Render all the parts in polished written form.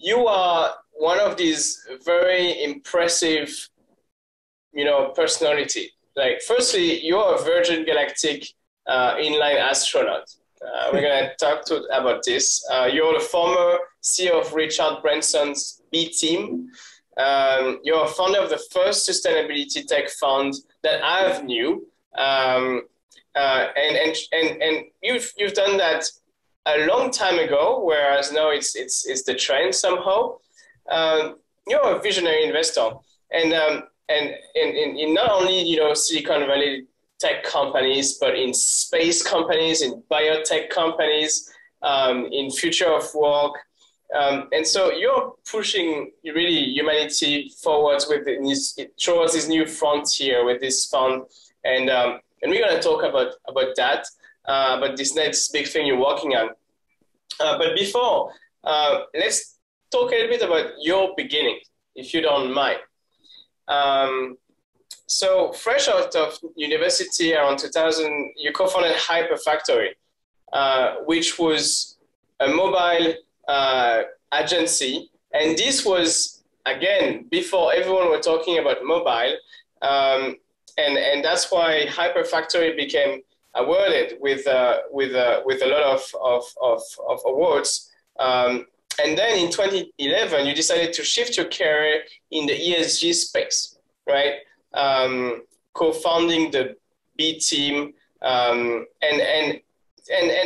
you are one of these very impressive, you know, personality. Like, firstly, you're a Virgin Galactic inline astronaut. We're going to talk about this. You're the former CEO of Richard Branson's B Team. You're a founder of the first sustainability tech fund that I've knew. And you've done that a long time ago, whereas now it's the trend somehow. You're a visionary investor, and in not only, you know, Silicon Valley tech companies, but in space companies, in biotech companies, in future of work. And so you're pushing really humanity forwards with towards this new frontier with this fund. And we're going to talk about that, but this next big thing you're working on. But before, let's talk a little bit about your beginning, if you don't mind. So fresh out of university around 2000, you co-founded HyperFactory, which was a mobile agency. And this was, again, before everyone was talking about mobile. And that's why HyperFactory became awarded with a lot of awards. And then in 2011, you decided to shift your career in the ESG space, right? Co-founding the B Team, and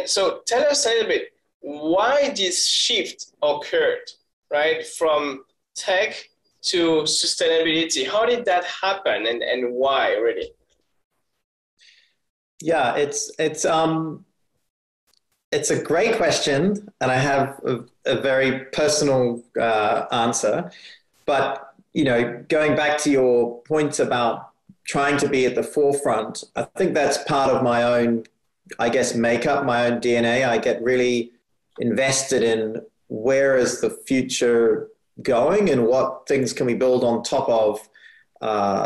so tell us a little bit why this shift occurred, right? From tech to sustainability. How did that happen, and why, really? Yeah, it's a great question, and I have a very personal answer. But, you know, going back to your points about trying to be at the forefront, I think that's part of my own, I guess, makeup, my own DNA. I get really invested in where is the future going and what things can we build on top of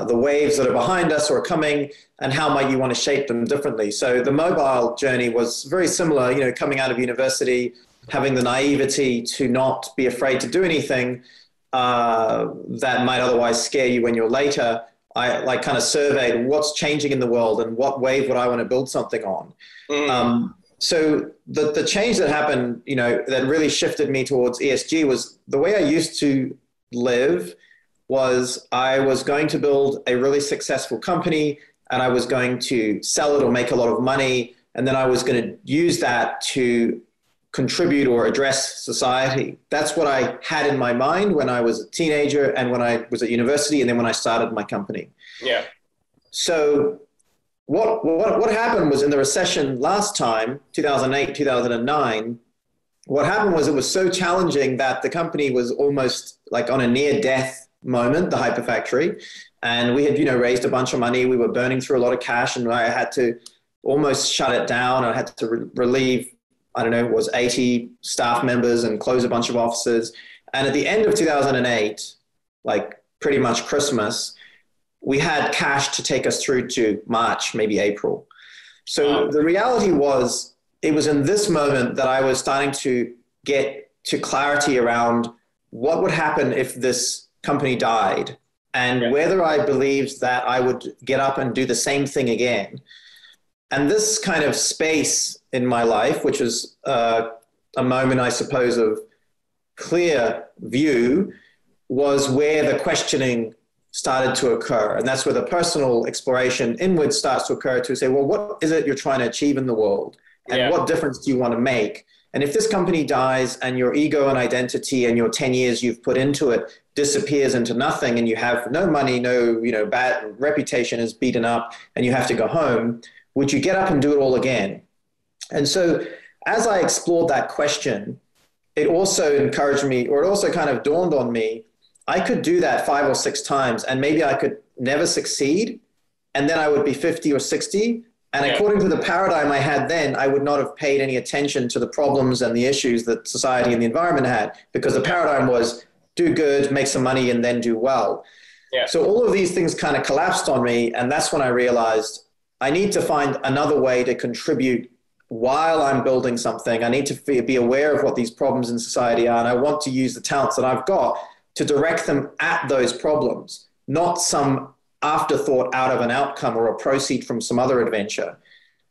the waves that are behind us or are coming, and how might you want to shape them differently. So the mobile journey was very similar, you know, coming out of university, having the naivety to not be afraid to do anything that might otherwise scare you when you're later. I like kind of surveyed what's changing in the world and what wave would I want to build something on. So the change that happened, you know, that really shifted me towards ESG was the way I used to live was I was going to build a really successful company and I was going to sell it or make a lot of money. And then I was going to use that to contribute or address society. That's what I had in my mind when I was a teenager and when I was at university and then when I started my company. Yeah. So what happened was in the recession last time, 2008, 2009, what happened was it was so challenging that the company was almost like on a near death moment, the HyperFactory. And we had, you know, raised a bunch of money. We were burning through a lot of cash and I had to almost shut it down. I had to relieve, I don't know, it was 80 staff members and close a bunch of offices. And at the end of 2008, like pretty much Christmas, we had cash to take us through to March, maybe April. So the reality was, it was in this moment that I was starting to get to clarity around what would happen if this company died and whether I believed that I would get up and do the same thing again. And this kind of space in my life, which is a moment, I suppose, of clear view, was where the questioning started to occur. And that's where the personal exploration inward starts to occur to say, well, what is it you're trying to achieve in the world? And what difference do you want to make? And if this company dies and your ego and identity and your 10 years you've put into it disappears into nothing and you have no money, no, you know, bad reputation is beaten up and you have to go home, would you get up and do it all again? And so as I explored that question, it also encouraged me, or it also kind of dawned on me, I could do that 5 or 6 times and maybe I could never succeed. And then I would be 50 or 60. And according to the paradigm I had then, I would not have paid any attention to the problems and the issues that society and the environment had, because the paradigm was do good, make some money, and then do well. Yeah. So all of these things kind of collapsed on me. And that's when I realized I need to find another way to contribute while I'm building something, I need to be aware of what these problems in society are, and I want to use the talents that I've got to direct them at those problems, not some afterthought out of an outcome or a proceed from some other adventure.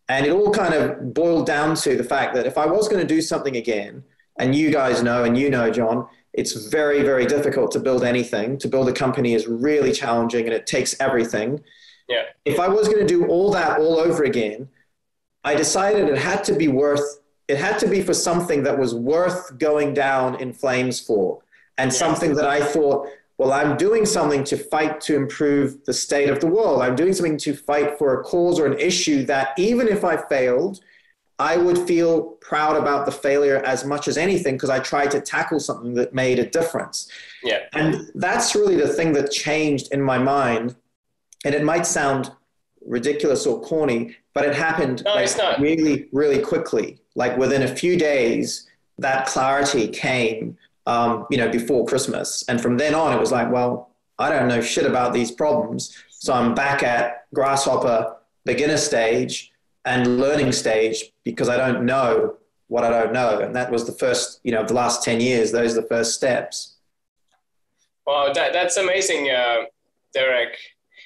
And it all kind of boiled down to the fact that if I was going to do something again, and you guys know, and you know, John, it's very, very difficult to build anything. To build a company is really challenging, and it takes everything. Yeah. If I was going to do all that all over again, I decided it had to be worth, it had to be for something that was worth going down in flames for, and something that I thought, well, I'm doing something to fight to improve the state of the world. I'm doing something to fight for a cause or an issue that even if I failed, I would feel proud about the failure as much as anything, because I tried to tackle something that made a difference. Yeah. And that's really the thing that changed in my mind. And it might sound ridiculous or corny, but it happened really, really quickly. Like within a few days, that clarity came, before Christmas. And from then on, it was like, well, I don't know shit about these problems. So I'm back at grasshopper beginner stage and learning stage, because I don't know what I don't know. And that was the first, the last 10 years, those are the first steps. Wow, that's amazing, Derek.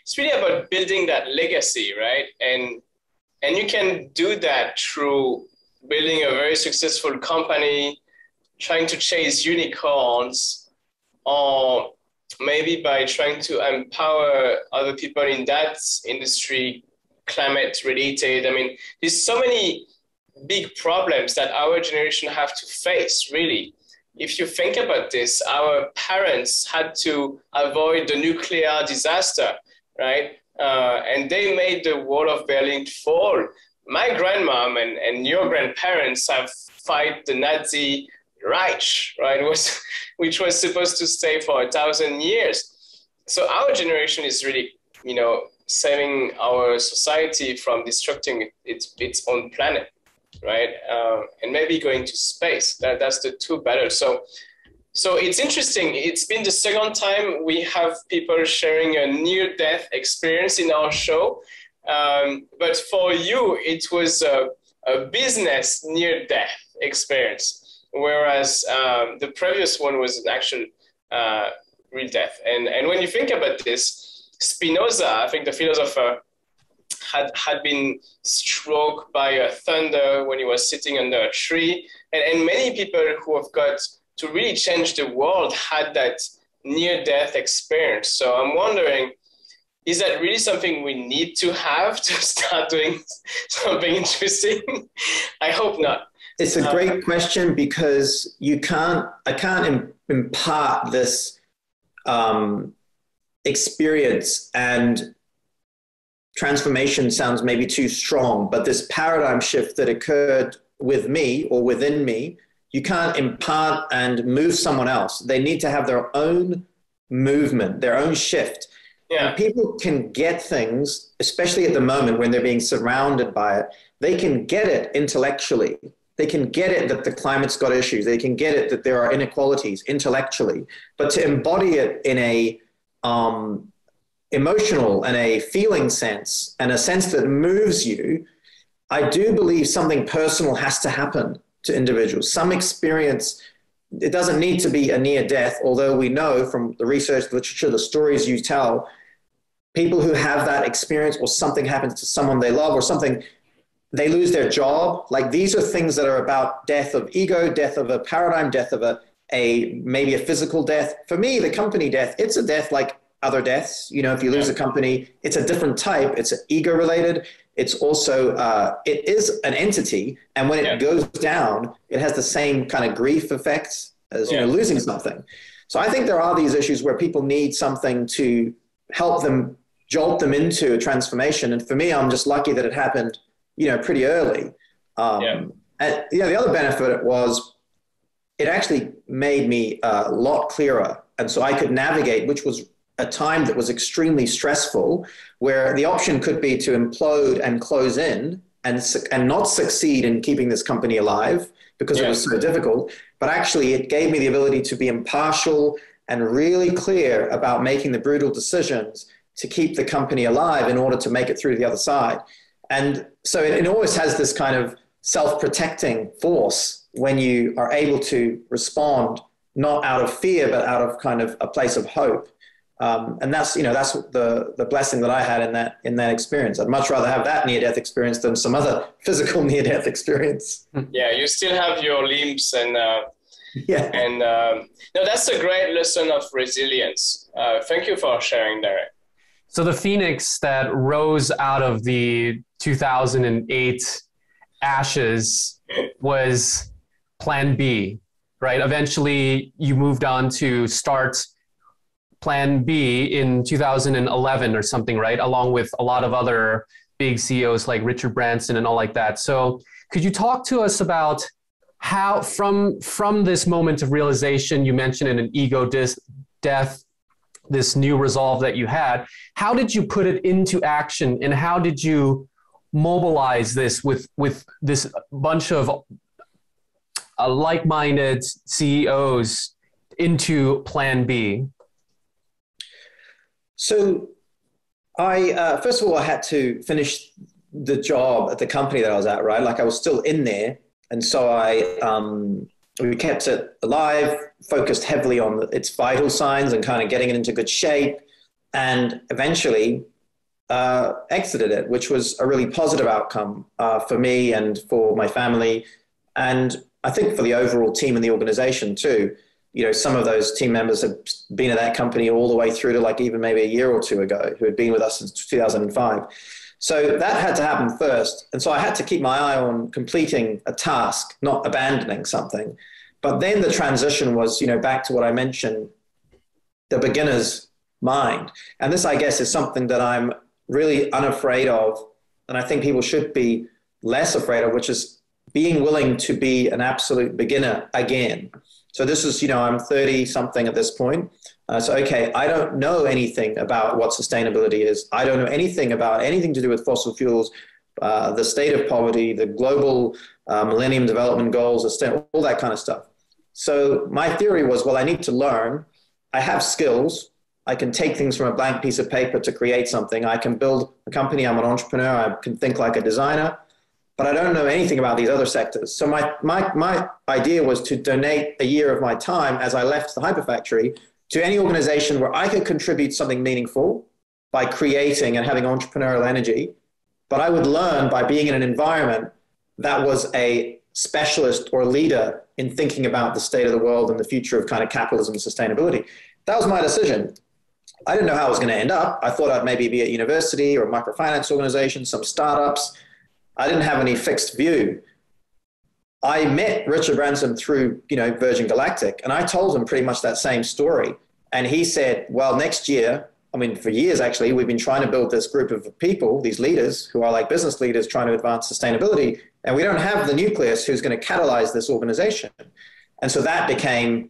It's really about building that legacy, right? And you can do that through building a very successful company, trying to chase unicorns, or maybe by trying to empower other people in that industry, climate related. I mean, there's so many big problems that our generation have to face, really. If you think about this, our parents had to avoid the nuclear disaster, right? And they made the wall of Berlin fall. My grandmom and your grandparents have fight the Nazi Reich, right? Which was supposed to stay for 1,000 years. So our generation is really, saving our society from destructing its own planet, right? And maybe going to space. That's the two battles. So it's interesting. It's been the second time we have people sharing a near-death experience in our show. But for you, it was a business near-death experience, whereas the previous one was an actual real death. And when you think about this, Spinoza, I think the philosopher, had been struck by a thunder when he was sitting under a tree. And many people who have got to really change the world had that near-death experience. So I'm wondering, is that really something we need to have to start doing something interesting? I hope not. It's a great question, because I can't impart this experience, and transformation sounds maybe too strong, but this paradigm shift that occurred with me or within me, you can't impart and move someone else. They need to have their own movement, their own shift. Yeah. And people can get things, especially at the moment when they're being surrounded by it, they can get it intellectually. They can get it that the climate's got issues. They can get it that there are inequalities intellectually. But to embody it in a emotional and a feeling sense and a sense that moves you, I do believe something personal has to happen to individuals. Some experience, it doesn't need to be a near death, although we know from the research, the literature, the stories you tell, people who have that experience or something happens to someone they love or something, they lose their job. Like these are things that are about death of ego, death of a paradigm, death of a maybe a physical death. For me, the company death, it's a death like other deaths. If you lose a company, it's a different type. It's ego related. It's also, it is an entity. And when it goes down, it has the same kind of grief effects as losing something. So I think there are these issues where people need something to help them, jolt them into a transformation. And for me, I'm just lucky that it happened, pretty early. And the other benefit was it actually made me a lot clearer. And so I could navigate, which was a time that was extremely stressful, where the option could be to implode and close in and not succeed in keeping this company alive because it was so difficult. But actually it gave me the ability to be impartial and really clear about making the brutal decisions to keep the company alive in order to make it through the other side. And so it always has this kind of self-protecting force when you are able to respond, not out of fear, but out of kind of a place of hope. And that's, you know, that's the blessing that I had in that experience. I'd much rather have that near-death experience than some other physical near-death experience. Yeah, you still have your limbs and no, that's a great lesson of resilience. Thank you for sharing, Derek. So the phoenix that rose out of the 2008 ashes was Plan B, right? Eventually, you moved on to start Plan B in 2011 or something, right? Along with a lot of other big CEOs like Richard Branson and all like that. So could you talk to us about how, from this moment of realization, you mentioned in an ego death, this new resolve that you had, how did you put it into action and how did you mobilize this with this bunch of like-minded CEOs into Plan B? So I, first of all, I had to finish the job at the company that I was at, right? Like I was still in there. And so I, we kept it alive, focused heavily on its vital signs and kind of getting it into good shape, and eventually exited it, which was a really positive outcome for me and for my family. And I think for the overall team and the organization too. You know, some of those team members have been at that company all the way through to like even maybe a year or two ago, who had been with us since 2005. So that had to happen first. And so I had to keep my eye on completing a task, not abandoning something. But then the transition was, you know, back to what I mentioned, the beginner's mind. And this, I guess, is something that I'm really unafraid of. And I think people should be less afraid of, which is being willing to be an absolute beginner again. So this is, you know, I'm 30 something at this point. So, okay, I don't know anything about what sustainability is. I don't know anything about anything to do with fossil fuels, the state of poverty, the global Millennium Development Goals, all that kind of stuff. So my theory was, well, I need to learn. I have skills. I can take things from a blank piece of paper to create something. I can build a company. I'm an entrepreneur. I can think like a designer. But I don't know anything about these other sectors. So my idea was to donate a year of my time as I left the HyperFactory to any organization where I could contribute something meaningful by creating and having entrepreneurial energy. But I would learn by being in an environment that was a specialist or leader in thinking about the state of the world and the future of kind of capitalism and sustainability. That was my decision. I didn't know how I was going to end up. I thought I'd maybe be at university or a microfinance organization, some startups. I didn't have any fixed view. I met Richard Branson through, you know, Virgin Galactic, and I told him pretty much that same story. And he said, well, next year, I mean, for years, actually, we've been trying to build this group of people, these leaders who are like business leaders trying to advance sustainability. And we don't have the nucleus who's going to catalyze this organization. And so that became,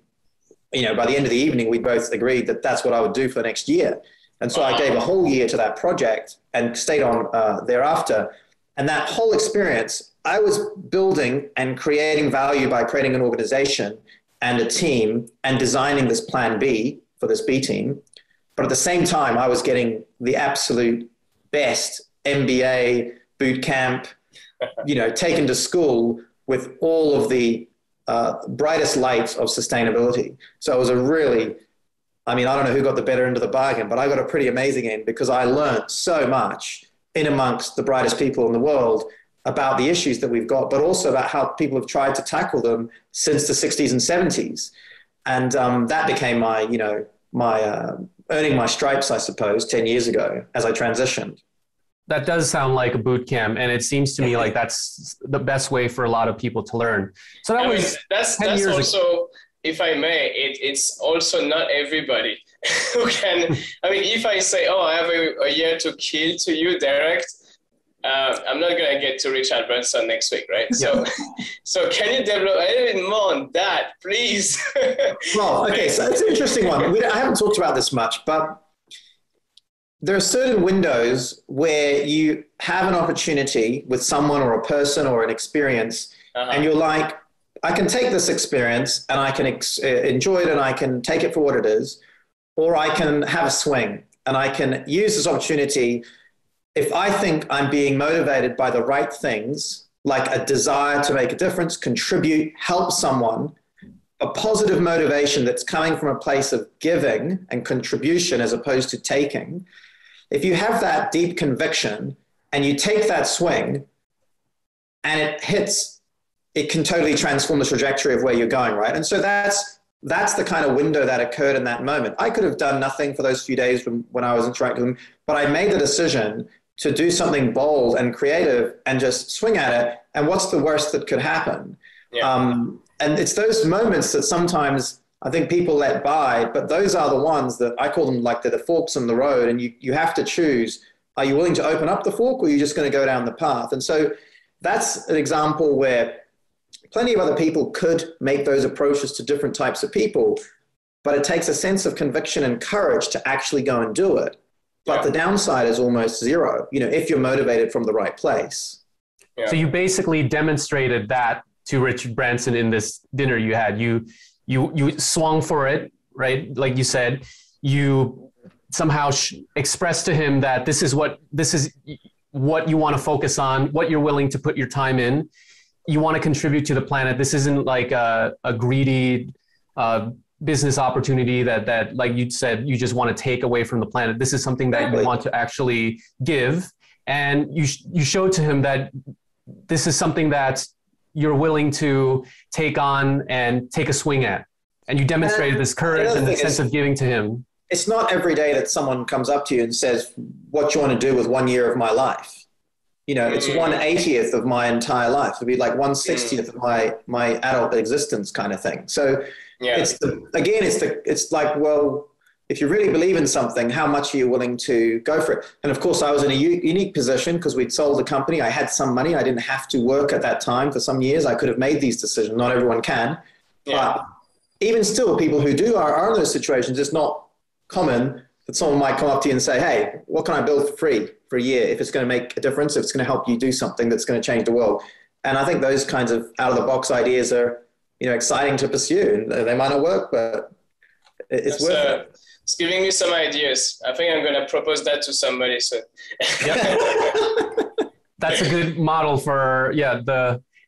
you know, by the end of the evening, we both agreed that that's what I would do for next year. And so I gave a whole year to that project and stayed on thereafter. And that whole experience, I was building and creating value by creating an organization and a team and designing this Plan B for this B team. But at the same time, I was getting the absolute best MBA, boot camp, you know, taken to school with all of the brightest lights of sustainability. So it was a really, I mean, I don't know who got the better end of the bargain, but I got a pretty amazing end because I learned so much in amongst the brightest people in the world about the issues that we've got, but also about how people have tried to tackle them since the 60s and 70s. And that became my, you know, my earning my stripes, I suppose, 10 years ago as I transitioned. That does sound like a boot camp. And it seems to me like that's the best way for a lot of people to learn. So that was 10 years ago. If I may, it's also not everybody who can. I mean, if I say, oh, I have a year to kill to you, Derek, I'm not going to get to Richard Branson next week, right? Yeah. So can you develop a little bit more on that, please? Well, okay, so that's an interesting one. I haven't talked about this much, but there are certain windows where you have an opportunity with someone or a person or an experience, and you're like, I can take this experience and I can enjoy it and I can take it for what it is, or I can have a swing and I can use this opportunity. If I think I'm being motivated by the right things like a desire to make a difference, contribute, help someone, a positive motivation that's coming from a place of giving and contribution as opposed to taking, if you have that deep conviction and you take that swing and it hits, it can totally transform the trajectory of where you're going, right? And so that's the kind of window that occurred in that moment. I could have done nothing for those few days when I was interacting with them, but I made the decision to do something bold and creative and just swing at it. And what's the worst that could happen? Yeah. And it's those moments that sometimes I think people let by, but those are the ones that I call them like the forks in the road, and you have to choose. Are you willing to open up the fork, or are you just going to go down the path? And so that's an example where plenty of other people could make those approaches to different types of people, but it takes a sense of conviction and courage to actually go and do it. But yeah. The downside is almost zero, if you're motivated from the right place. Yeah. So you basically demonstrated that to Richard Branson in this dinner you had. You swung for it, right? Like you said, you somehow expressed to him that this is what you want to focus on, what you're willing to put your time in. You want to contribute to the planet. This isn't like a greedy business opportunity that like you said, you just want to take away from the planet. This is something that you want to actually give. And you showed to him that this is something that you're willing to take on and take a swing at. And you demonstrated this courage and the sense of giving to him. It's not every day that someone comes up to you and says, what you want to do with 1 year of my life? It's 1/80th of my entire life. It'd be like 1/60th of my adult existence kind of thing. So yeah. It's like, well, if you really believe in something, how much are you willing to go for it? And of course, I was in a unique position because we'd sold the company. I had some money. I didn't have to work at that time for some years. I could have made these decisions. Not everyone can. Yeah. But even still, people who are in those situations, it's not common that someone might come up to you and say, hey, what can I build for free for a year if it's going to make a difference, if it's going to help you do something that's going to change the world? And I think those kinds of out-of-the-box ideas are exciting to pursue. They might not work, but it's worth it. It's giving me some ideas. I think I'm going to propose that to somebody soon. That's a good model for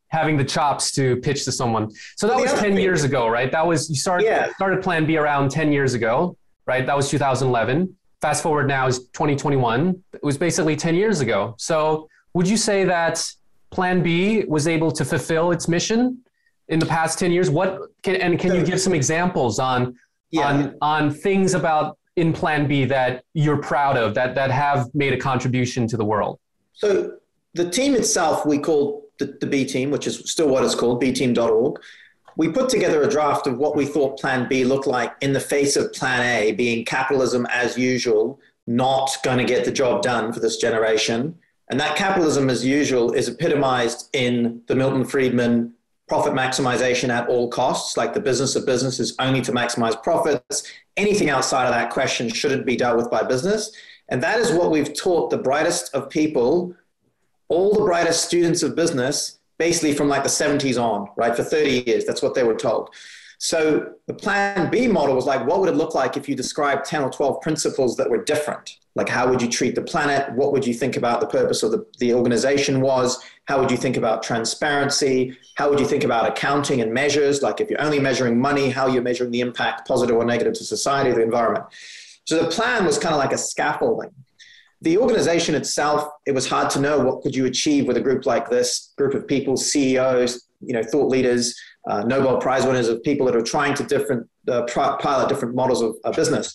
having the chops to pitch to someone. So that was 10 years ago, right? That was you started Plan B around 10 years ago, right? That was 2011. Fast forward now is 2021. It was basically 10 years ago. So would you say that Plan B was able to fulfill its mission in the past 10 years? Can you give some examples on things in Plan B that you're proud of, that have made a contribution to the world? So the team itself, we called the B Team, which is still what it's called, bteam.org. We put together a draft of what we thought Plan B looked like in the face of Plan A, being capitalism as usual, not going to get the job done for this generation. And that capitalism as usual is epitomized in the Milton Friedman profit maximization at all costs, like the business of business is only to maximize profits. Anything outside of that question shouldn't be dealt with by business. And that is what we've taught the brightest of people, all the brightest students of business, basically from like the 70s on, right? For 30 years, that's what they were told. So the Plan B model was like, what would it look like if you described 10 or 12 principles that were different? Like, how would you treat the planet? What would you think about the purpose of the organization was? How would you think about transparency? How would you think about accounting and measures? Like, if you're only measuring money, how you're measuring the impact, positive or negative, to society or the environment. So the plan was kind of like a scaffolding. The organization itself, it was hard to know what could you achieve with a group like this, group of people, CEOs, thought leaders, Nobel Prize winners, of people that are trying to pilot different models of business.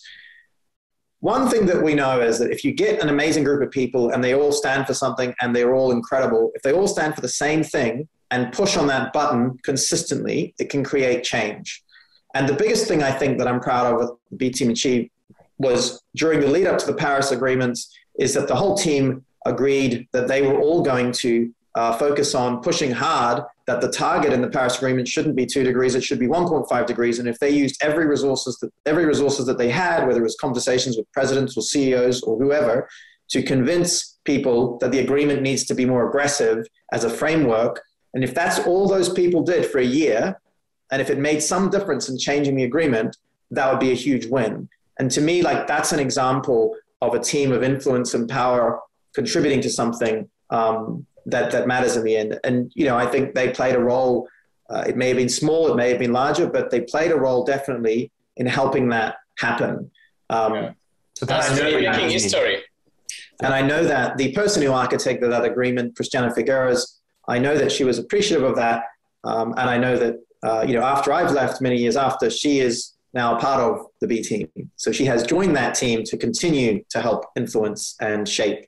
One thing that we know is that if you get an amazing group of people and they all stand for something and they're all incredible, if they all stand for the same thing and push on that button consistently, it can create change. And the biggest thing I think that I'm proud of with the B Team achieved was during the lead up to the Paris Agreement is that the whole team agreed that they were all going to focus on pushing hard that the target in the Paris Agreement shouldn't be 2 degrees, it should be 1.5 degrees. And if they used every resources that they had, whether it was conversations with presidents or CEOs or whoever, to convince people that the agreement needs to be more aggressive as a framework. And if that's all those people did for a year, and if it made some difference in changing the agreement, that would be a huge win. And to me, like, that's an example of a team of influence and power contributing to something that matters in the end. And, you know, I think they played a role. It may have been small, it may have been larger, but they played a role definitely in helping that happen. Yeah. So that's making history. And I know that the person who architected that agreement, Christiana Figueres, I know that she was appreciative of that. And I know that, you know, after I've left, many years after, she is now a part of the B Team. So she has joined that team to continue to help influence and shape.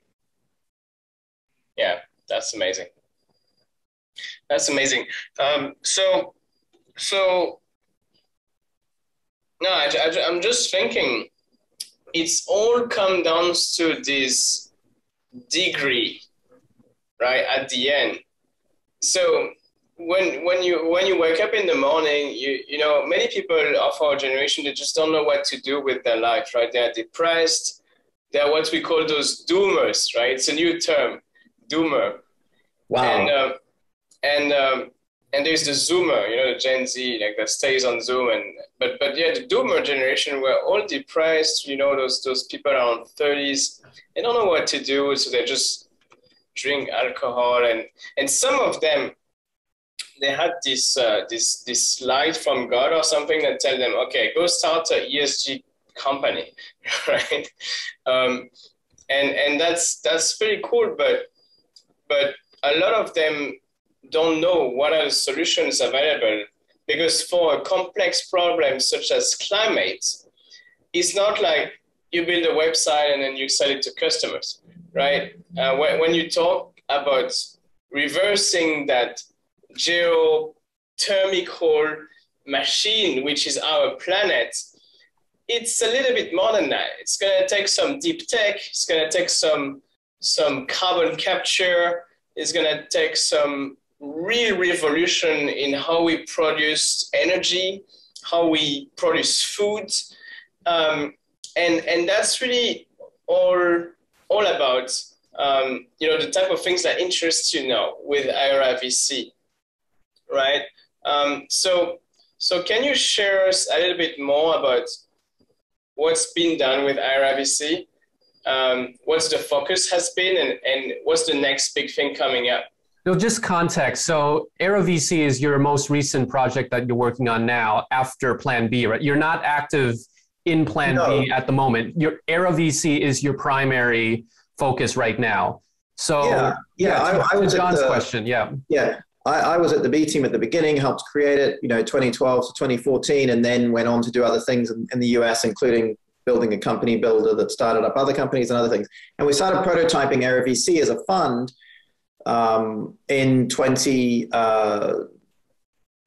Yeah, that's amazing. That's amazing. I'm just thinking, it's all come down to this degree, right? At the end. So when you wake up in the morning, you know, many people of our generation, they just don't know what to do with their life, right? They are depressed. They are what we call those doomers, right? It's a new term, doomer. Wow. And there's the Zoomer, you know, the Gen Z, like that stays on Zoom. But yeah, the Doomer generation, we're all depressed. You know, those people around 30s, they don't know what to do, so they just drink alcohol. And some of them, they had this slide from God or something that tell them, okay, go start an ESG company, right? And that's pretty cool, but a lot of them don't know what are the solutions available, because for a complex problem such as climate, it's not like you build a website and then you sell it to customers, right? When you talk about reversing that geothermal machine, which is our planet, it's a little bit more than that. It's gonna take some deep tech, it's gonna take some carbon capture, it's gonna take some real revolution in how we produce energy, how we produce food, and that's really all about you know, the type of things that interest you now with Aera VC, right? So can you share us a little bit more about what's been done with Aera VC, what's the focus has been, and what's the next big thing coming up? No, just context. So Aera VC is your most recent project that you're working on now after Plan B, right? You're not active in Plan B at the moment. Your Aera VC is your primary focus right now. So I was John's question. I was at the B Team at the beginning, helped create it, you know, 2012 to 2014, and then went on to do other things in the US, including building a company builder that started up other companies and other things. And we started prototyping Aera VC as a fund in we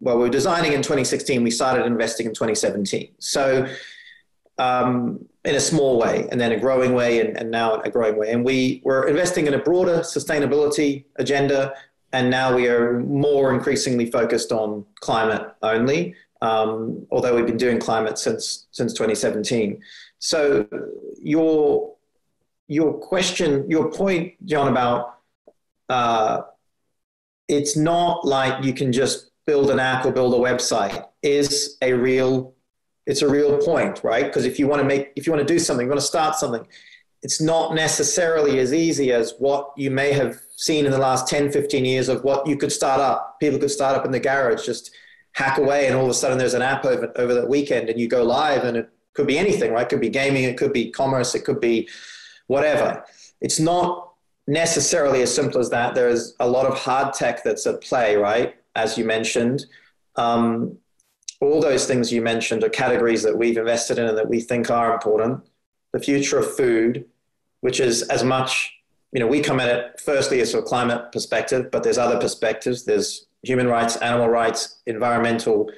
were designing in 2016, we started investing in 2017. So in a small way, and then a growing way, and now a growing way. And we were investing in a broader sustainability agenda, and now we are more increasingly focused on climate only, although we've been doing climate since 2017. So your point, John, about it's not like you can just build an app or build a website, it's a real point, right? Because if you want to do something, you want to start something, it's not necessarily as easy as what you may have seen in the last 10, 15 years of what you could start up. People could start up in the garage, just hack away, and all of a sudden there's an app over that weekend and you go live, and it could be anything, right? It could be gaming, it could be commerce, it could be whatever. It's not necessarily as simple as that. There is a lot of hard tech that's at play, right? As you mentioned, all those things you mentioned are categories that we've invested in and that we think are important. The future of food, which is as much, you know, we come at it firstly as a climate perspective, but there's other perspectives. There's human rights, animal rights, environmental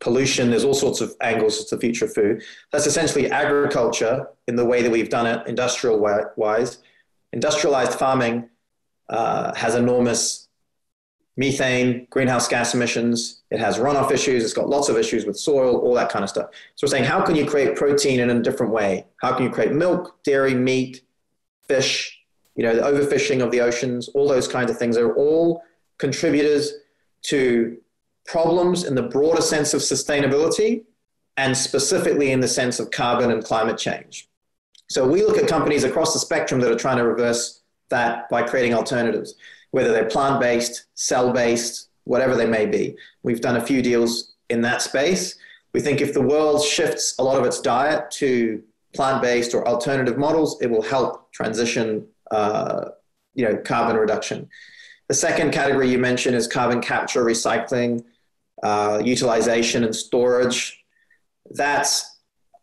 pollution. There's all sorts of angles to the future of food. That's essentially agriculture in the way that we've done it industrial-wise. Industrialized farming has enormous methane, greenhouse gas emissions. It has runoff issues. It's got lots of issues with soil, all that kind of stuff. So we're saying, how can you create protein in a different way? How can you create milk, dairy, meat, fish, you know, the overfishing of the oceans, all those kinds of things are all contributors to problems in the broader sense of sustainability, and specifically in the sense of carbon and climate change. So we look at companies across the spectrum that are trying to reverse that by creating alternatives, whether they're plant-based, cell-based, whatever they may be. We've done a few deals in that space. We think if the world shifts a lot of its diet to plant-based or alternative models, it will help transition carbon reduction. The second category you mentioned is carbon capture, recycling, utilization and storage. That's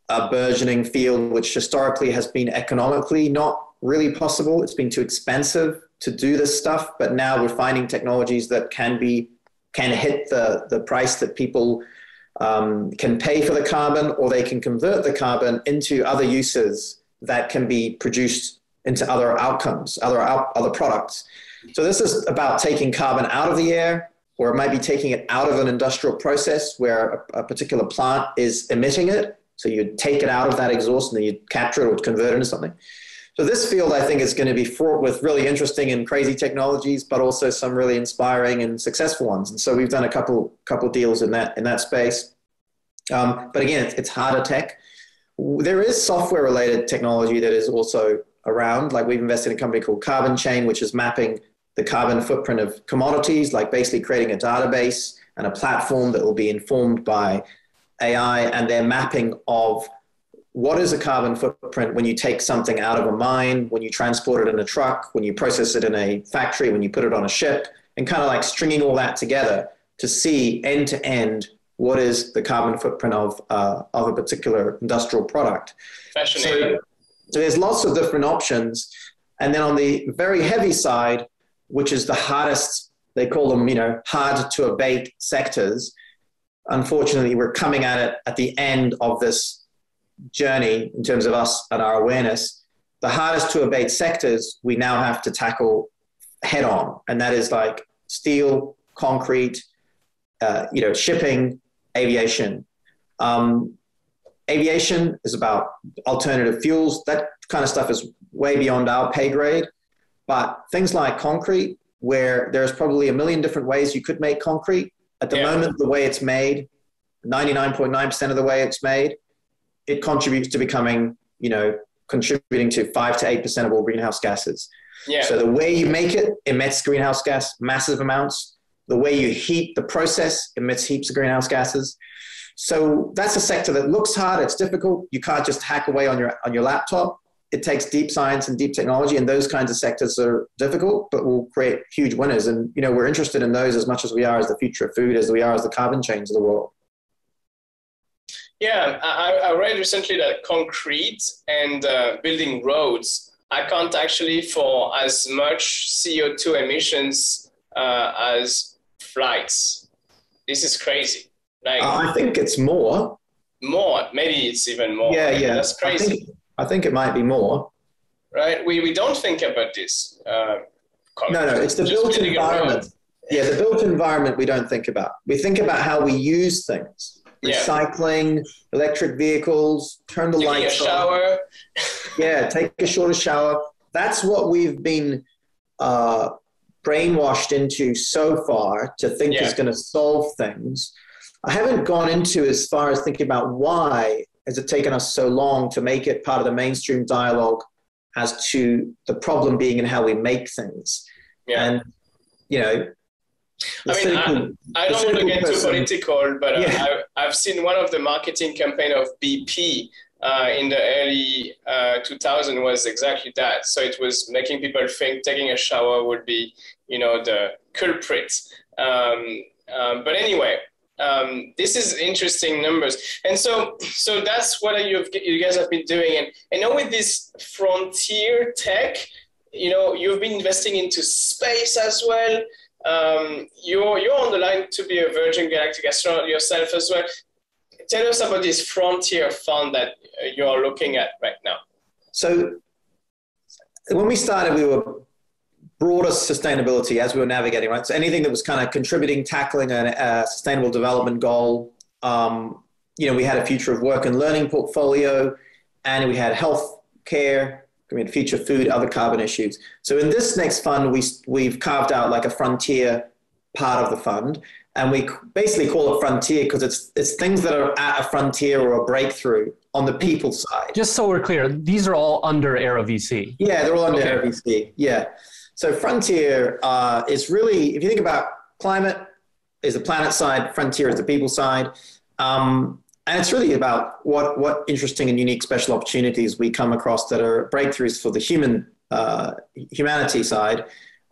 a burgeoning field which historically has been economically not really possible. It's been too expensive to do this stuff, but now we're finding technologies that can hit the price that people can pay for the carbon, or they can convert the carbon into other uses that can be produced into other outcomes, other products. So this is about taking carbon out of the air, or it might be taking it out of an industrial process where a particular plant is emitting it. So you take it out of that exhaust and then you capture it or convert it into something. So this field, I think, is going to be fraught with really interesting and crazy technologies, but also some really inspiring and successful ones. And so we've done a couple deals in that space. But again, it's harder tech. There is software-related technology that is also around. Like, we've invested in a company called Carbon Chain, which is mapping the carbon footprint of commodities, like basically creating a database and a platform that will be informed by AI and their mapping of what is a carbon footprint when you take something out of a mine, when you transport it in a truck, when you process it in a factory, when you put it on a ship, and kind of like stringing all that together to see end to end what is the carbon footprint of a particular industrial product. Fascinating. So there's lots of different options. And then on the very heavy side, which is the hardest, they call them, hard to abate sectors. Unfortunately, we're coming at it at the end of this journey in terms of us and our awareness. The hardest to abate sectors we now have to tackle head on, and that is like steel, concrete, shipping, aviation. Aviation is about alternative fuels. That kind of stuff is way beyond our pay grade, but things like concrete, where there's probably 1 million different ways you could make concrete. At the moment, the way it's made, 99.9% of the way it's made, it contributes to becoming, contributing to 5 to 8% of all greenhouse gases. Yeah. So the way you make it emits greenhouse gas, massive amounts. The way you heat the process emits heaps of greenhouse gases. So that's a sector that looks hard. It's difficult. You can't just hack away on your laptop. It takes deep science and deep technology, and those kinds of sectors are difficult, but will create huge winners. And, we're interested in those as much as we are as the future of food, as we are as the carbon chains of the world. Yeah, I read recently that concrete and building roads account actually for as much CO2 emissions as flights. This is crazy. Like, I think it's more. More, maybe it's even more. Yeah, that's crazy. I think it might be more. Right, we don't think about this. No, it's the built environment. Yeah, the built environment we don't think about. We think about how we use things. Recycling, electric vehicles, turn the lights on. Shower. Yeah, take a shorter shower. That's what we've been brainwashed into so far to think is going to solve things. I haven't gone into as far as thinking about why has it taken us so long to make it part of the mainstream dialogue as to the problem being in how we make things. Yeah. And, I don't want to get too political, but I've seen one of the marketing campaigns of BP in the early 2000s was exactly that. So it was making people think taking a shower would be, the culprit. But anyway, this is interesting numbers. And so that's what you guys have been doing. And now with this frontier tech, you've been investing into space as well. You're on the line to be a Virgin Galactic astronaut yourself as well. Tell us about this frontier fund that you're looking at right now. So when we started, we were broader sustainability as we were navigating, right? So anything that was kind of contributing, tackling a sustainable development goal. We had a future of work and learning portfolio, and we had health care, future food, other carbon issues. So in this next fund, we've carved out like a frontier part of the fund. And we basically call it frontier because it's things that are at a frontier or a breakthrough on the people side. Just so we're clear, these are all under Aera VC. Yeah, they're all under Aera VC. Yeah. So frontier is really, if you think about climate is the planet side, frontier is the people side. And it's really about what interesting and unique special opportunities we come across that are breakthroughs for the humanity side.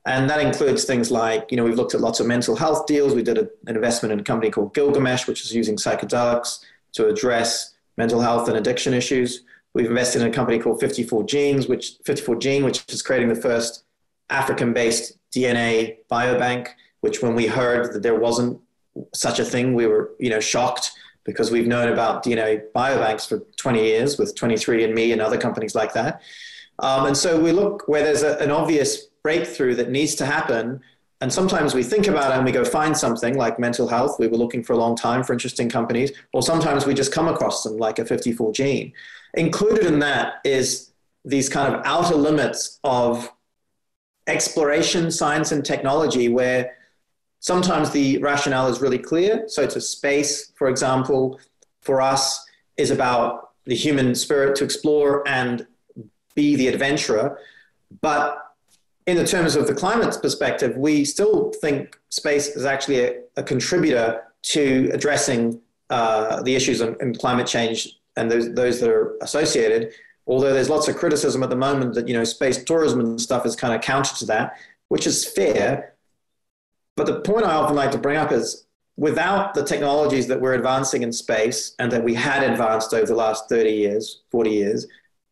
And that includes things like, you know, we've looked at lots of mental health deals. We did an investment in a company called Gilgamesh, which is using psychedelics to address mental health and addiction issues. We've invested in a company called 54 Gene, which is creating the first African-based DNA biobank, which when we heard that there wasn't such a thing, we were, you know, shocked, because we've known about DNA biobanks for 20 years with 23andMe and other companies like that. And so we look where there's an obvious breakthrough that needs to happen. And sometimes we think about it and we go find something like mental health. We were looking for a long time for interesting companies, or sometimes we just come across them like a 54 gene. Included in that is these kind of outer limits of exploration, science, and technology where sometimes the rationale is really clear. So to space, for example, for us is about the human spirit to explore and be the adventurer. But in the terms of the climate perspective, we still think space is actually a contributor to addressing the issues in climate change and those that are associated. Although there's lots of criticism at the moment that, you know, space tourism and stuff is kind of counter to that, which is fair. But the point I often like to bring up is without the technologies that we're advancing in space and that we had advanced over the last 30 years, 40 years,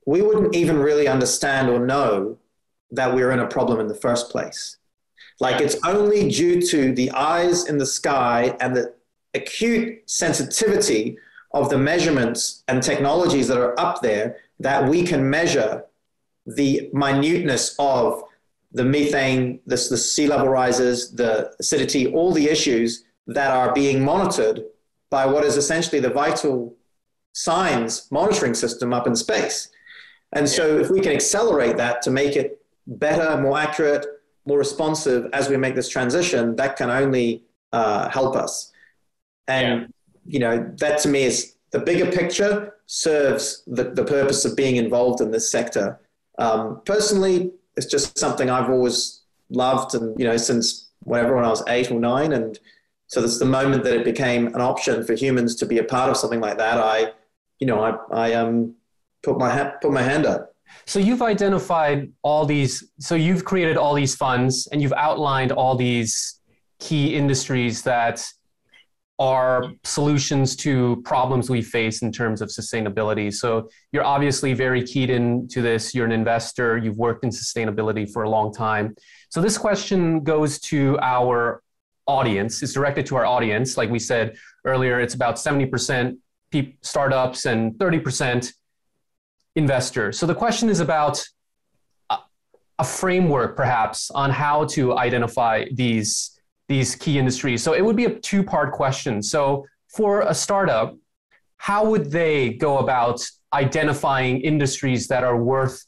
we wouldn't even really understand or know that we're in a problem in the first place. Like, it's only due to the eyes in the sky and the acute sensitivity of the measurements and technologies that are up there that we can measure the minuteness of the methane, the sea level rises, the acidity, all the issues that are being monitored by what is essentially the vital signs monitoring system up in space. And so if we can accelerate that to make it better, more accurate, more responsive as we make this transition, that can only help us. And, you know, that to me is the bigger picture serves the purpose of being involved in this sector. Personally, it's just something I've always loved and, you know, since whatever, when I was 8 or 9. And so that's the moment that it became an option for humans to be a part of something like that. I put my hand up. So you've identified all these, so you've created all these funds and you've outlined all these key industries that are solutions to problems we face in terms of sustainability. So you're obviously very keyed into this. You're an investor. You've worked in sustainability for a long time. So this question goes to our audience. It's directed to our audience. Like we said earlier, it's about 70% startups and 30% investor. So the question is about a framework, perhaps, on how to identify these key industries. So it would be a two-part question. So for a startup, how would they go about identifying industries that are worth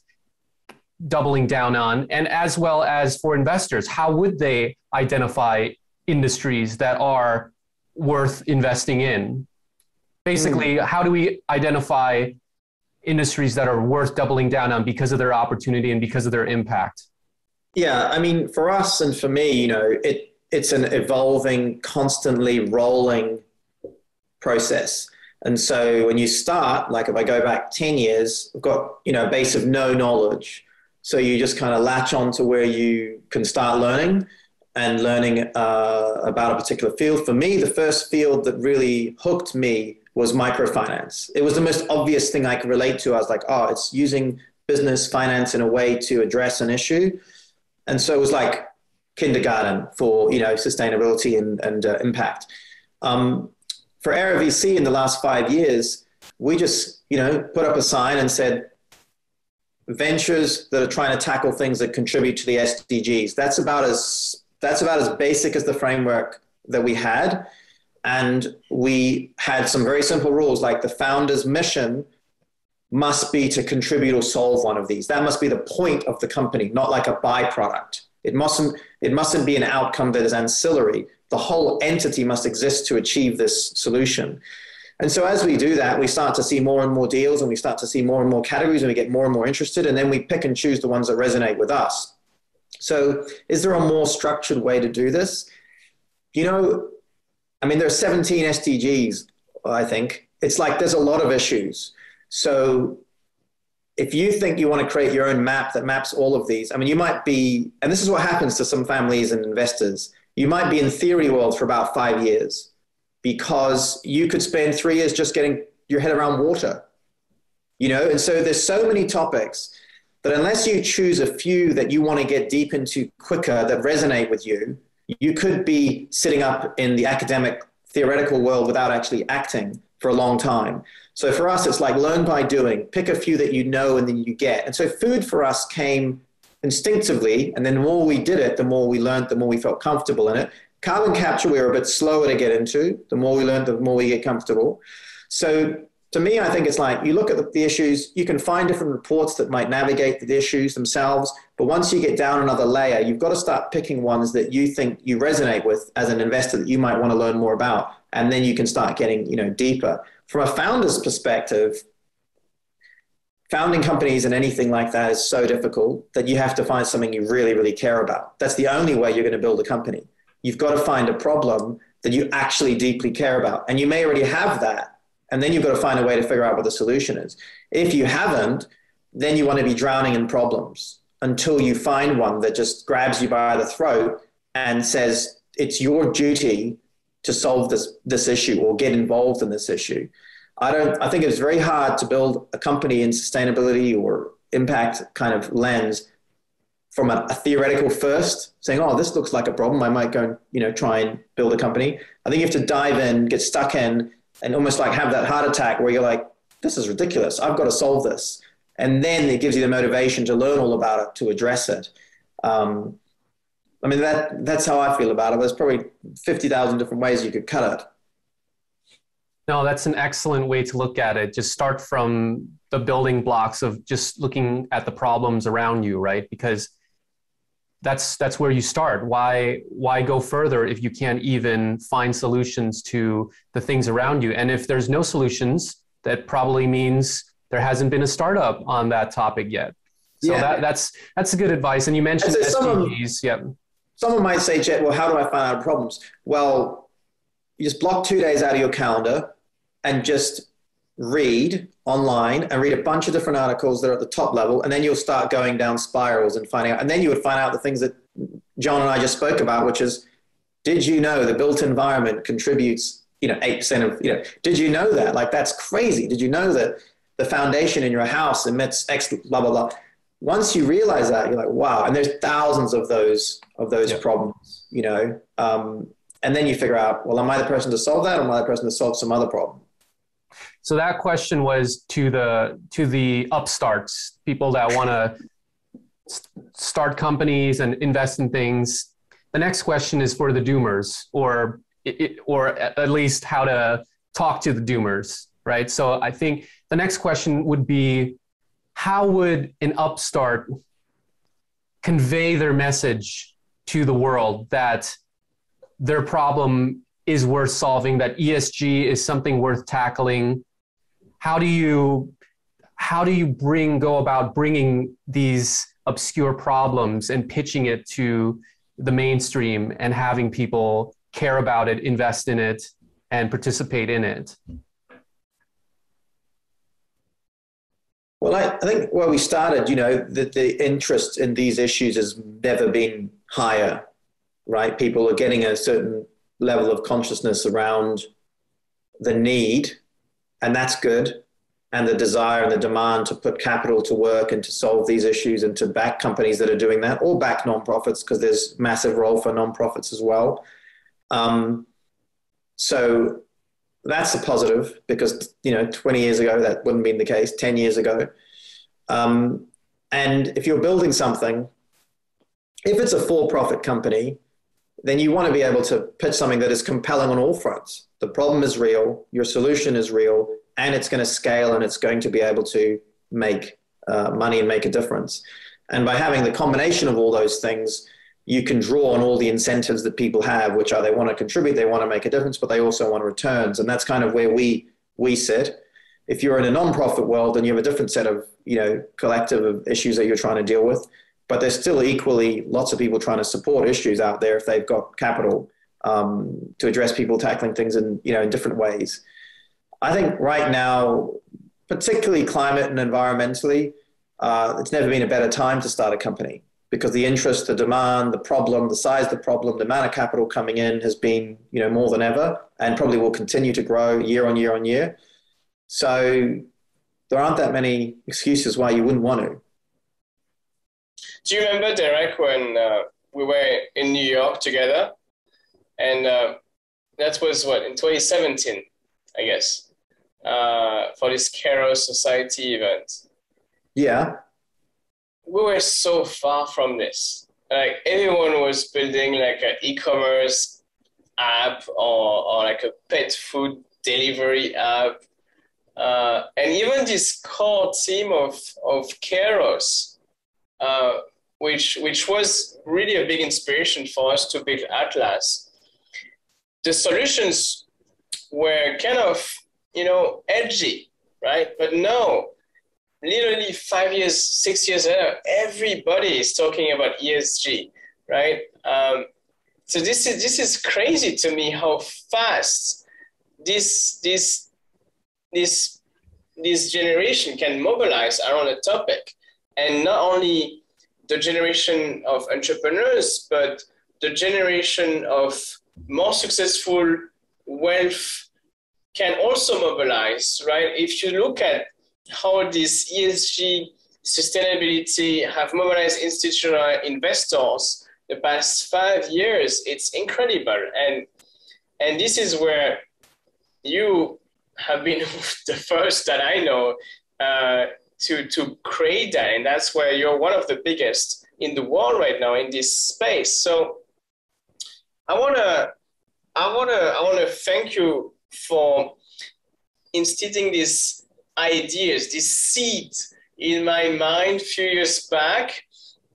doubling down on? And as well as for investors, how would they identify industries that are worth investing in? Basically, how do we identify industries that are worth doubling down on because of their opportunity and because of their impact? Yeah, I mean, for us and for me, you know, it's an evolving, constantly rolling process. And so when you start, like if I go back 10 years, I've got, you know, a base of no knowledge. So you just kind of latch on to where you can start learning and learning about a particular field. For me, the first field that really hooked me was microfinance. It was the most obvious thing I could relate to. I was like, oh, it's using business finance in a way to address an issue. And so it was like kindergarten for, you know, sustainability and impact. For Aera VC in the last 5 years, we just, you know, put up a sign and said, ventures that are trying to tackle things that contribute to the SDGs. That's about as basic as the framework that we had. And we had some very simple rules, like the founder's mission must be to contribute or solve one of these. That must be the point of the company, not like a byproduct. It mustn't be an outcome that is ancillary. the whole entity must exist to achieve this solution. And so as we do that, we start to see more and more deals, and we start to see more and more categories, and we get more and more interested, and then we pick and choose the ones that resonate with us. So is there a more structured way to do this? You know, I mean, there are 17 SDGs, I think. It's like there's a lot of issues. So if you think you want to create your own map that maps all of these, I mean, you might be, and this is what happens to some families and investors, you might be in theory world for about 5 years because you could spend 3 years just getting your head around water, you know? And so there's so many topics that unless you choose a few that you want to get deep into quicker that resonate with you, you could be sitting up in the academic theoretical world without actually acting for a long time. So for us, it's like learn by doing, pick a few that you know and then you get. And so food for us came instinctively, and then the more we did it, the more we learned, the more we felt comfortable in it. Carbon capture, we were a bit slower to get into. The more we learned, the more we get comfortable. So to me, I think it's like you look at the issues, you can find different reports that might navigate the issues themselves, but once you get down another layer, you've got to start picking ones that you think you resonate with as an investor that you might want to learn more about, and then you can start getting, you know, deeper. From a founder's perspective, founding companies and anything like that is so difficult that you have to find something you really, really care about. That's the only way you're going to build a company. You've got to find a problem that you actually deeply care about, and you may already have that, and then you've got to find a way to figure out what the solution is. If you haven't, then you want to be drowning in problems until you find one that just grabs you by the throat and says, it's your duty to solve this issue or get involved in this issue. I think it's very hard to build a company in sustainability or impact kind of lens from a theoretical first, saying, oh, this looks like a problem, I might go and, you know, try and build a company. I think you have to dive in, get stuck in, and almost like have that heart attack where you're like, this is ridiculous, I've got to solve this. And then it gives you the motivation to learn all about it, to address it. I mean, that's how I feel about it. There's probably 50,000 different ways you could cut it. No, that's an excellent way to look at it. Just start from the building blocks of just looking at the problems around you, right? Because that's where you start. Why go further if you can't even find solutions to the things around you? And if there's no solutions, that probably means there hasn't been a startup on that topic yet. So yeah, that's good advice. And you mentioned SDGs. Someone might say, Jet, well, how do I find out problems? Well, you just block 2 days out of your calendar and just read online and read a bunch of different articles that are at the top level, and then you'll start going down spirals and finding out. And then you would find out the things that John and I just spoke about, which is, did you know the built environment contributes, you know, 8% of, you know, did you know that? Like, that's crazy. Did you know that the foundation in your house emits X, blah, blah, blah? Once you realize that, you're like, wow. And there's thousands of those problems, you know? And then you figure out, well, am I the person to solve that? Or am I the person to solve some other problem? So that question was to the upstarts, people that want to start companies and invest in things. The next question is for the doomers, or at least how to talk to the doomers, right? So I think the next question would be, how would an upstart convey their message to the world that their problem is worth solving, that ESG is something worth tackling? How do you go about bringing these obscure problems and pitching it to the mainstream and having people care about it, invest in it, and participate in it? Well, I think where we started, you know, that the interest in these issues has never been higher, right? People are getting a certain level of consciousness around the need, and that's good, and the desire and the demand to put capital to work and to solve these issues and to back companies that are doing that, or back nonprofits, because there's massive role for nonprofits as well. So that's a positive, because, you know, 20 years ago, that wouldn't have been the case, 10 years ago. And if you're building something, if it's a for-profit company, then you want to be able to pitch something that is compelling on all fronts. The problem is real, your solution is real, and it's going to scale, and it's going to be able to make money and make a difference. And by having the combination of all those things, you can draw on all the incentives that people have, which are they want to contribute, they want to make a difference, but they also want returns. And that's kind of where we sit. If you're in a nonprofit world, then you have a different set of, you know, collective of issues that you're trying to deal with, but there's still equally lots of people trying to support issues out there if they've got capital to address people tackling things in, you know, in different ways. I think right now, particularly climate and environmentally, it's never been a better time to start a company, because the interest, the demand, the problem, the size of the problem, the amount of capital coming in has been, you know, more than ever, and probably will continue to grow year on year on year. So there aren't that many excuses why you wouldn't want to. Do you remember, Derek, when we were in New York together? And that was, what, in 2017, I guess, for this Kairos Society event. Yeah. We were so far from this. Like, everyone was building like an e-commerce app or like a pet food delivery app. And even this core team of Kairos, which was really a big inspiration for us to build Atlas, the solutions were kind of, you know, edgy, right? But now, literally 5 years, 6 years later, everybody is talking about ESG, right? So this is crazy to me how fast this generation can mobilize around a topic. And not only the generation of entrepreneurs, but the generation of more successful wealth can also mobilize, right? If you look at how this ESG sustainability have mobilized institutional investors the past 5 years, it's incredible. And this is where you have been the first that I know to create that. And that's where you're one of the biggest in the world right now in this space. So I wanna thank you for instilling these ideas, this seed in my mind a few years back,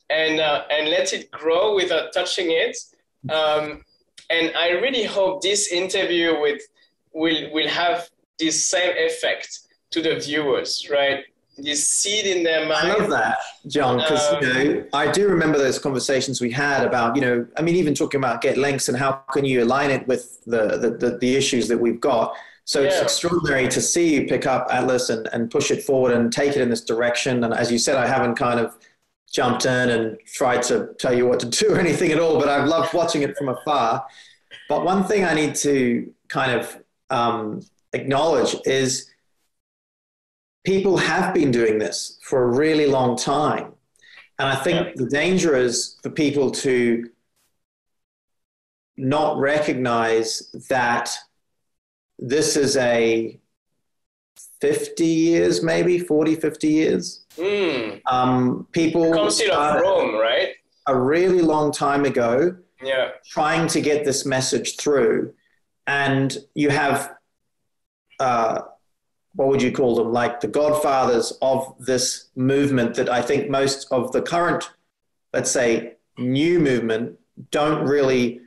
and let it grow without touching it. And I really hope this interview will have this same effect to the viewers, right? This seed in their mind. I love that, John, because you know, I do remember those conversations we had about, you know, I mean, even talking about get links and how can you align it with the issues that we've got. So yeah, it's extraordinary to see you pick up Atlas and push it forward and take it in this direction. And as you said, I haven't kind of jumped in and tried to tell you what to do or anything at all, but I've loved watching it from afar. But one thing I need to kind of acknowledge is people have been doing this for a really long time. And I think the danger is for people to not recognize that this is a 50 years, maybe 40, 50 years. People started Rome, right? A really long time ago, yeah, trying to get this message through. And you have, what would you call them? Like the godfathers of this movement that I think most of the current, let's say, new movement don't really,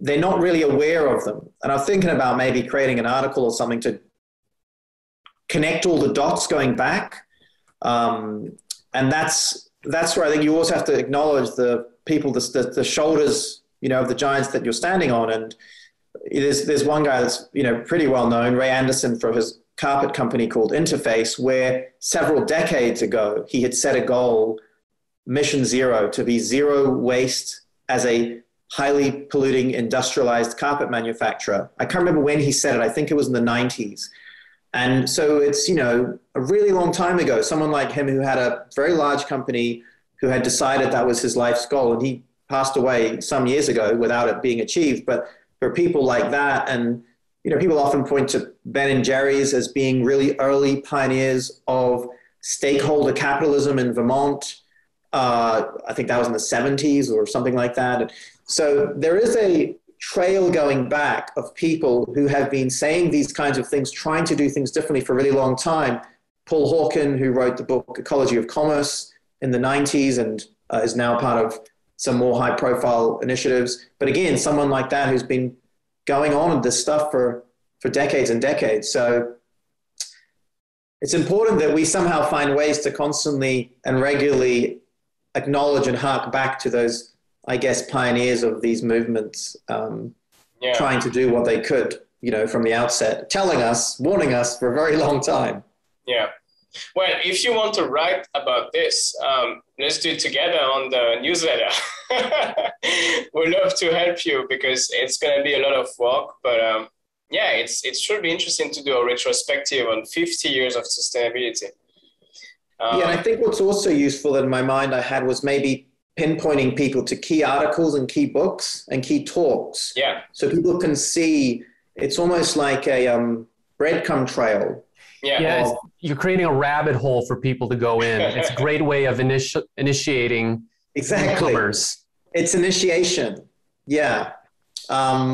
they're not really aware of them. And I'm thinking about maybe creating an article or something to connect all the dots going back. And that's where I think you also have to acknowledge the people, the shoulders, you know, of the giants that you're standing on. And there's one guy that's, you know, pretty well known, Ray Anderson, for his carpet company called Interface, where several decades ago, he had set a goal, Mission Zero, to be zero waste as a highly polluting industrialized carpet manufacturer. I can't remember when he said it. I think it was in the 90s. And so it's, you know, a really long time ago, someone like him who had a very large company who had decided that was his life's goal. And he passed away some years ago without it being achieved. But for people like that, and, you know, people often point to Ben and Jerry's as being really early pioneers of stakeholder capitalism in Vermont. I think that was in the 70s or something like that. So there is a trail going back of people who have been saying these kinds of things, trying to do things differently for a really long time. Paul Hawken, who wrote the book Ecology of Commerce in the 90s and is now part of some more high profile initiatives. But again, someone like that who's been going on with this stuff for decades and decades. So it's important that we somehow find ways to constantly and regularly acknowledge and hark back to those, I guess, pioneers of these movements, trying to do what they could, you know, from the outset, telling us, warning us for a very long time. Yeah. Well, if you want to write about this, let's do it together on the newsletter. We'd love to help you because it's going to be a lot of work, but yeah, it should be interesting to do a retrospective on 50 years of sustainability. Yeah, and I think what's also useful in my mind I had was maybe pinpointing people to key articles and key books and key talks. Yeah. So people can see, it's almost like a breadcrumb trail. Yeah, yeah, you're creating a rabbit hole for people to go in. It's a great way of initiating. Exactly. Commerce. It's initiation. Yeah. So I'm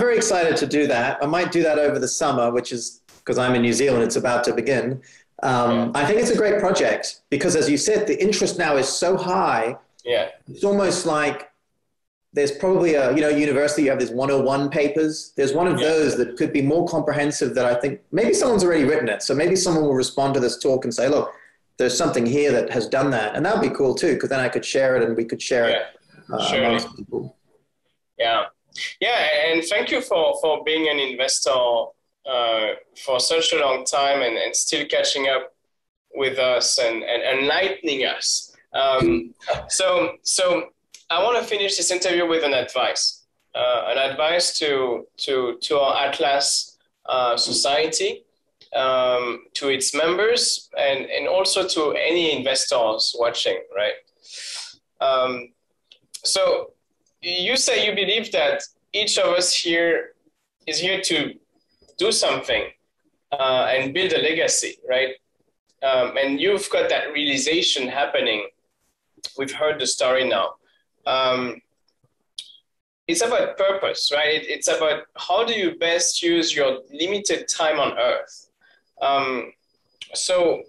very excited to do that. I might do that over the summer, which is because I'm in New Zealand. It's about to begin. I think it's a great project because, as you said, the interest now is so high. Yeah. It's almost like there's probably a, you know, university, you have these 101 papers. There's one of those that could be more comprehensive that I think maybe someone's already written it. So maybe someone will respond to this talk and say, look, there's something here that has done that. And that'd be cool too, because then I could share it and we could share it amongst people. Yeah. Yeah. And thank you for being an investor for such a long time and still catching up with us and enlightening us. So I want to finish this interview with an advice to our Atlas society, to its members, and also to any investors watching, right? So you say you believe that each of us here is here to do something and build a legacy, right? And you've got that realization happening. We've heard the story now. It's about purpose, right? It's about how do you best use your limited time on Earth. So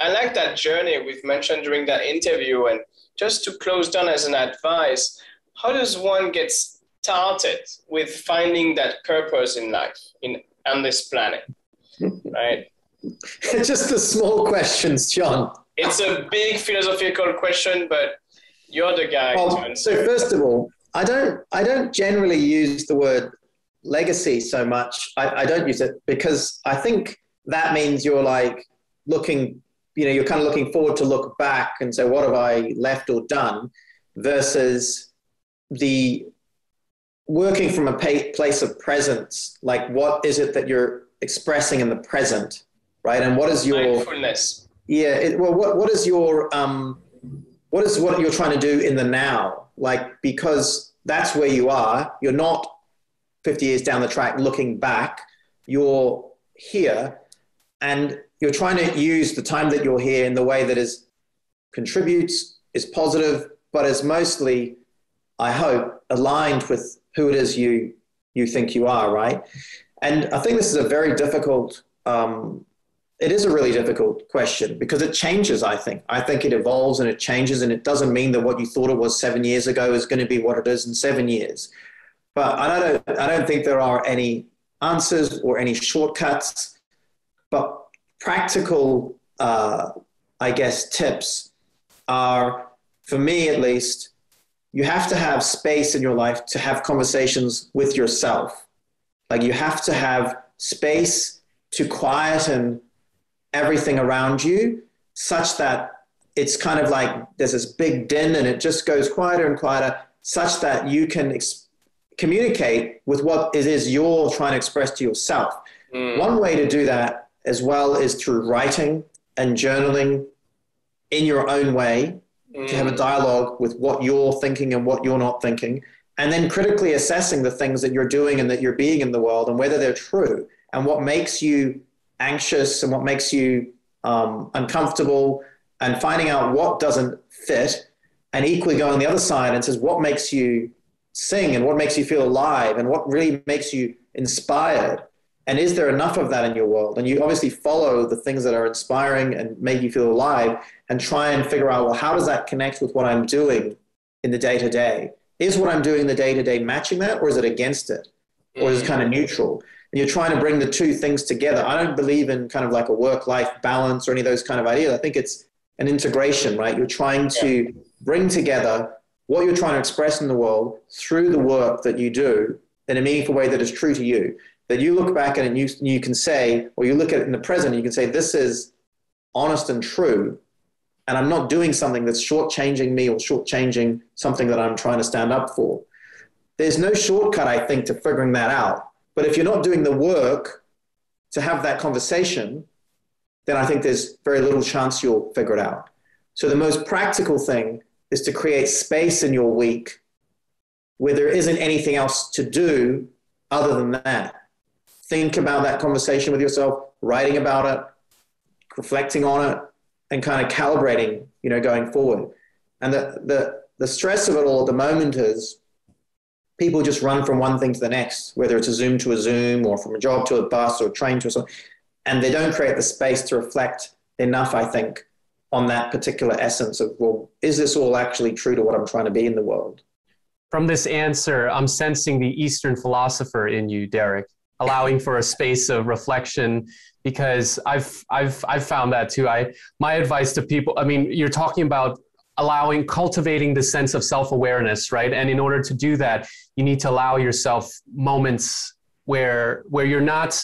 I like that journey we've mentioned during that interview. And just to close down as an advice, how does one get started with finding that purpose in life on this planet, right? Just the small questions, John. It's a big philosophical question, but you're the guy. So first of all, I don't generally use the word legacy so much. I don't use it because I think that means you're like looking, you know, you're kind of looking forward to look back and say, what have I left or done, versus the working from a place of presence. Like, what is it that you're expressing in the present, right? And what is your mindfulness? Yeah. What is your what is what you're trying to do in the now? Like, because that's where you are. You're not 50 years down the track looking back. You're here, and you're trying to use the time that you're here in the way that is contributes, is positive, but is mostly, I hope, aligned with who it is you think you are, right? And I think this is a very difficult it is a really difficult question because it changes, I think. I think it evolves and it changes, and it doesn't mean that what you thought it was 7 years ago is going to be what it is in 7 years. But I don't think there are any answers or any shortcuts, but practical, I guess, tips are, for me at least, you have to have space in your life to have conversations with yourself. Like, you have to have space to quieten everything around you such that it's kind of like there's this big din and it just goes quieter and quieter such that you can communicate with what it is you're trying to express to yourself. Mm. One way to do that as well is through writing and journaling in your own way, to have a dialogue with what you're thinking and what you're not thinking, and then critically assessing the things that you're doing and that you're being in the world and whether they're true and what makes you anxious and what makes you uncomfortable, and finding out what doesn't fit, and equally going the other side and says what makes you sing and what makes you feel alive and what really makes you inspired, and is there enough of that in your world? And you obviously follow the things that are inspiring and make you feel alive and try and figure out, well, how does that connect with what I'm doing in the day-to-day. Is what I'm doing in the day-to-day matching that, or is it against it? Or is it kind of neutral? And you're trying to bring the two things together. I don't believe in kind of like a work-life balance or any of those kind of ideas. I think it's an integration, right? You're trying to bring together what you're trying to express in the world through the work that you do in a meaningful way that is true to you, that you look back at and you can say, or you look at it in the present, and you can say, this is honest and true, and I'm not doing something that's shortchanging me or shortchanging something that I'm trying to stand up for. There's no shortcut, I think, to figuring that out. But if you're not doing the work to have that conversation, then I think there's very little chance you'll figure it out. So the most practical thing is to create space in your week where there isn't anything else to do other than that. Think about that conversation with yourself, writing about it, reflecting on it, and kind of calibrating, you know, going forward. And the stress of it all at the moment is people just run from one thing to the next, whether it's a Zoom or from a job to a bus or a train to a something. And they don't create the space to reflect enough, I think, on that particular essence of, well, is this all actually true to what I'm trying to be in the world? From this answer, I'm sensing the Eastern philosopher in you, Derek, allowing for a space of reflection, because I've found that too. My advice to people, I mean, you're talking about cultivating the sense of self-awareness, right? And in order to do that, you need to allow yourself moments where you're not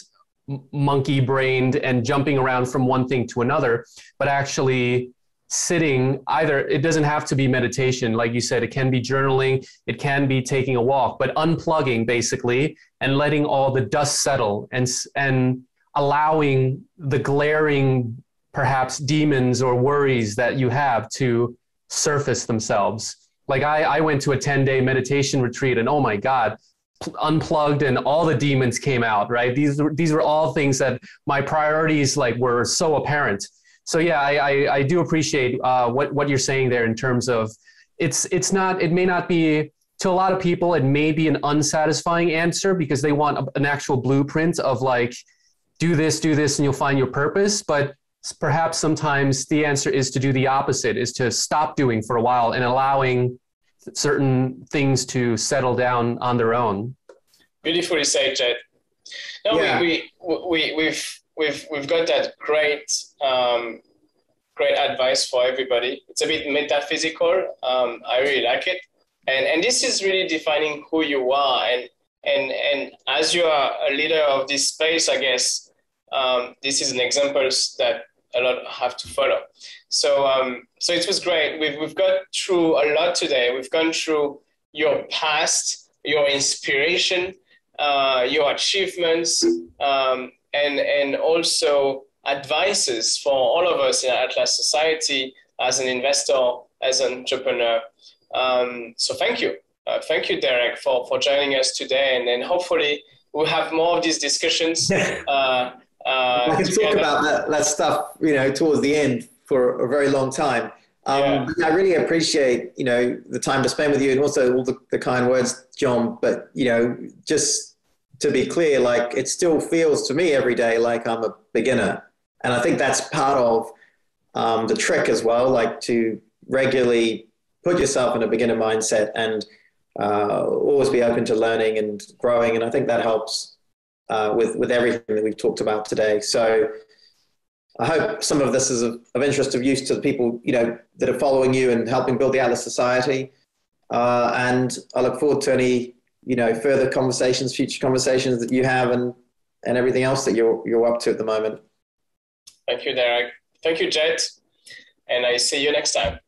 monkey-brained and jumping around from one thing to another, but actually sitting. Either it doesn't have to be meditation, like you said, it can be journaling, it can be taking a walk, but unplugging basically and letting all the dust settle and allowing the glaring perhaps demons or worries that you have to surface themselves. Like I went to a 10-day meditation retreat, and oh my God, unplugged and all the demons came out, right? These were all things that my priorities like were so apparent. So yeah, I do appreciate what you're saying there in terms of it may not be, to a lot of people, it may be an unsatisfying answer because they want an actual blueprint of like, do this and you'll find your purpose. But perhaps sometimes the answer is to do the opposite, is to stop doing for a while and allowing certain things to settle down on their own. Beautifully said, Jed. No, yeah. We've got that great advice for everybody. It's a bit metaphysical. I really like it, and this is really defining who you are. And as you are a leader of this space, I guess this is an example that a lot have to follow. So it was great. We've got through a lot today. We've gone through your past, your inspiration, your achievements. And also advices for all of us in Atlas Society as an investor, as an entrepreneur. So thank you. Thank you, Derek, for joining us today. And hopefully we'll have more of these discussions. I can talk about that stuff, you know, towards the end for a very long time. Yeah. I really appreciate, you know, the time to spend with you and also all the kind words, John, but, you know, just to be clear, like it still feels to me every day like I'm a beginner. And I think that's part of the trick as well, like to regularly put yourself in a beginner mindset and always be open to learning and growing. And I think that helps with everything that we've talked about today. So I hope some of this is of interest, of use to the people, you know, that are following you and helping build the Atlas Society. And I look forward to any, you know, further conversations, future conversations that you have and everything else that you're up to at the moment. Thank you, Derek. Thank you, Jet. And I see you next time.